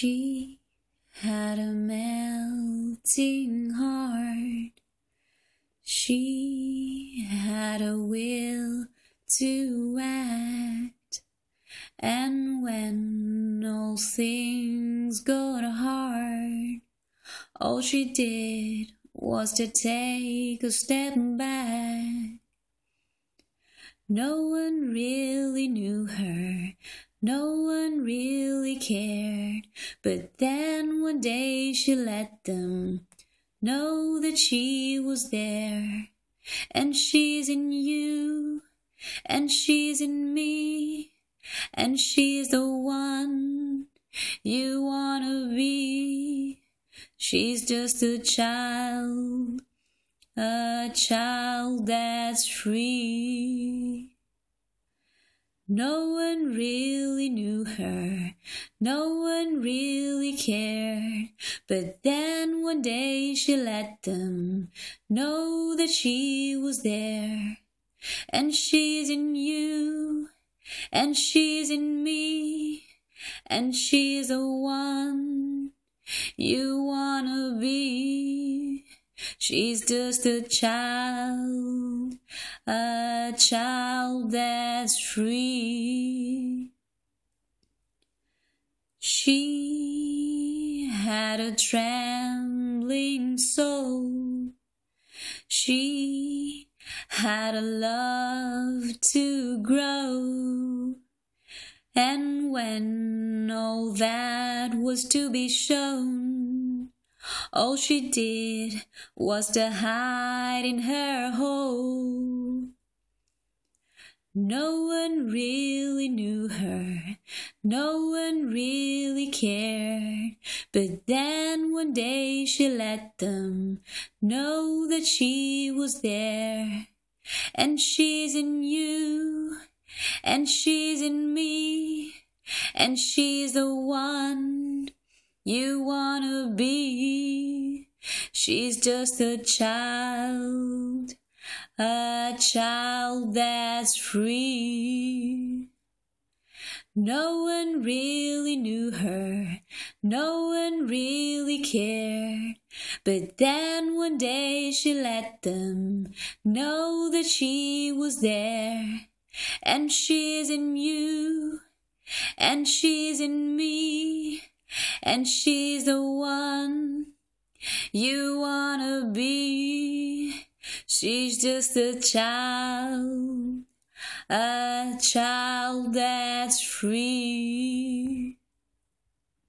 She had a melting heart. She had a will to act. And when all things got hard, all she did was to take a step back. No one really knew her. No one really cared, but then one day she let them know that she was there. And she's in you, and she's in me, and she's the one you wanna be. She's just a child that's free. No one really knew her, no one really cared, but then one day she let them know that she was there. And she's in you, and she's in me, and she's the one you wanna be. She's just a child that's free. She had a trembling soul. She had a love to grow. And when all that was to be shown, all she did was to hide in her hole. No one really knew her, no one really cared, but then one day she let them know that she was there. And she's in you, and she's in me, and she's the one you wanna be. She's just a child that's free. No one really knew her, no one really cared, but then one day she let them know that she was there. And she's in you, and she's in me, and she's the one you wanna be. She's just a child that's free.